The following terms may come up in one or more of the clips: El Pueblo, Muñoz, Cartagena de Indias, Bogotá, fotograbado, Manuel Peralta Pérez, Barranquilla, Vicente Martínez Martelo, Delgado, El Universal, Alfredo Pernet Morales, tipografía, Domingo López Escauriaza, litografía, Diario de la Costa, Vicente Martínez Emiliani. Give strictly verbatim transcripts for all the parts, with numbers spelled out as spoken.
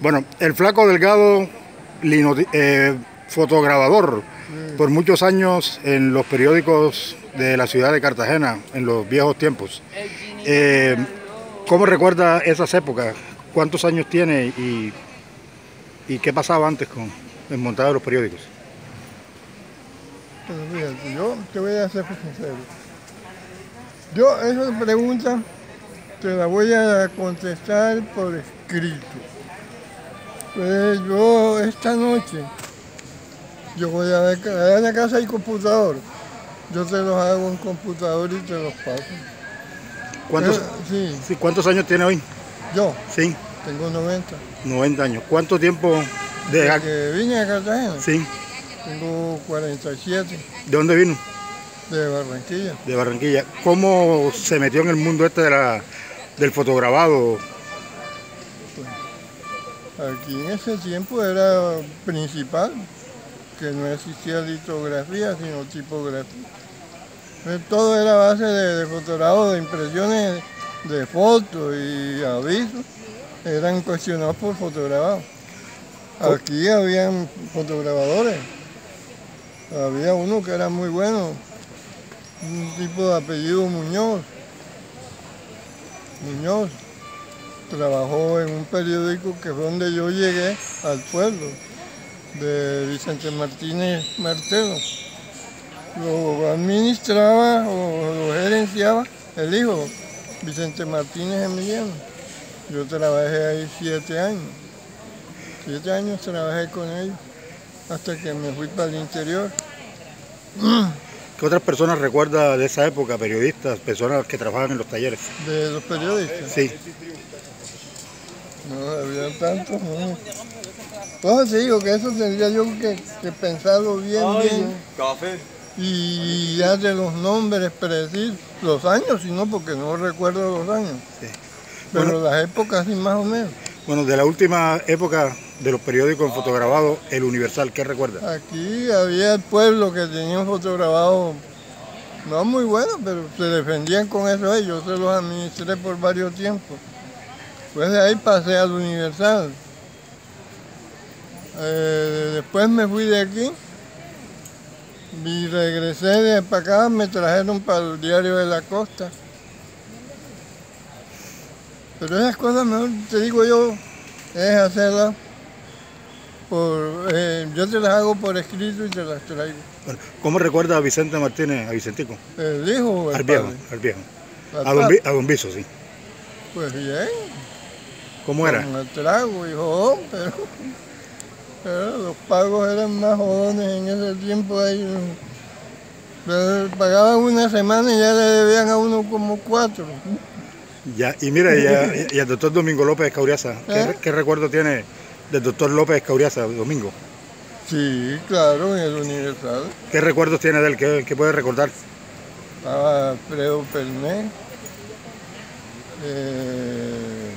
Bueno, el flaco Delgado, lino, eh, fotograbador, mm. por muchos años en los periódicos de la ciudad de Cartagena, en los viejos tiempos. Eh, ¿Cómo recuerda esas épocas? ¿Cuántos años tiene y, y qué pasaba antes con el montaje de los periódicos? Pero fíjate, yo te voy a ser sincero. Yo esa pregunta te la voy a contestar por escrito. Pues yo esta noche, yo voy a ver, allá en la casa hay computador. Yo te los hago en computador y te los paso. ¿Cuántos, Pero, sí. ¿Cuántos años tiene hoy? Yo. Sí. Tengo noventa. noventa años. ¿Cuánto tiempo de Desde que vine a Cartagena? Sí. Tengo cuarenta y siete. ¿De dónde vino? De Barranquilla. De Barranquilla. ¿Cómo se metió en el mundo este de la, del fotograbado? Pues, aquí en ese tiempo era principal, que no existía litografía, sino tipografía. Entonces, todo era base de, de fotograbado, de impresiones de fotos y avisos, eran cuestionados por fotograbado. Aquí habían fotograbadores, había uno que era muy bueno, un tipo de apellido Muñoz. Muñoz trabajó en un periódico que fue donde yo llegué al pueblo, de Vicente Martínez Martelo. Lo administraba o lo gerenciaba el hijo, Vicente Martínez Emiliani. Yo trabajé ahí siete años. Siete años trabajé con ellos, hasta que me fui para el interior. ¿Qué otras personas recuerda de esa época, periodistas, personas que trabajaban en los talleres? ¿De los periodistas? Sí. No había tantos, no. Entonces te digo que eso tendría yo que, que pensarlo bien, Ay, bien. Café. Y ya de los nombres precisos, los años, si no, porque no recuerdo los años. Sí. Bueno, pero las épocas sí, más o menos. Bueno, de la última época de los periódicos en fotograbado, El Universal, ¿qué recuerda? Aquí había el pueblo que tenía un fotograbado no muy bueno, pero se defendían con eso ellos, se los administré por varios tiempos. Pues de ahí pasé al Universal. Eh, después me fui de aquí y regresé de para acá, me trajeron para el Diario de la Costa. Pero esas cosas, mejor te digo yo, es hacerlas por... Eh, yo te las hago por escrito y te las traigo. ¿Cómo recuerda a Vicente Martínez, a Vicentico? ¿El hijo o el al viejo, padre? Al viejo, al viejo. A don Biso, sí. Pues bien. ¿Cómo era? Con el trago y jodón, pero... Pero los pagos eran más jodones en ese tiempo. Ahí, pero pagaban una semana y ya le debían a uno como cuatro. Ya, y mira, ya, y el doctor Domingo López Escauriaza, ¿qué, ¿Eh? ¿qué recuerdo tiene del doctor López Escauriaza, Domingo? Sí, claro, en El Universal. ¿Qué recuerdos tiene de él? ¿Qué, qué puede recordar? Estaba Alfredo Pernet, eh,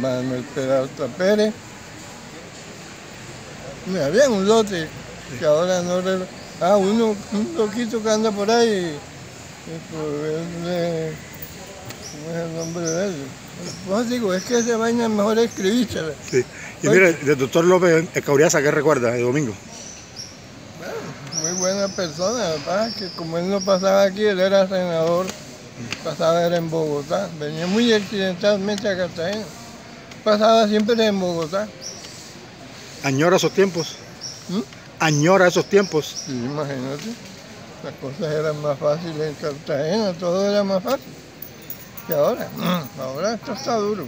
Manuel Peralta Pérez. Había un lote que ahora no... Ah, uno, un loquito que anda por ahí. ¿Cómo es el nombre de él? Pues digo, es que esa vaina mejor escribírsela. Sí. Y mire, del doctor López Escauriaza, ¿qué recuerda de Domingo? Bueno, muy buena persona, ¿verdad? Que como él no pasaba aquí, él era senador, pasaba era en Bogotá. Venía muy accidentalmente a Cartagena. Pasaba siempre en Bogotá. ¿Añora esos tiempos? ¿Mm? ¿Añora esos tiempos? Sí, imagínate. Las cosas eran más fáciles en Cartagena, todo era más fácil que ahora. Ahora esto está duro.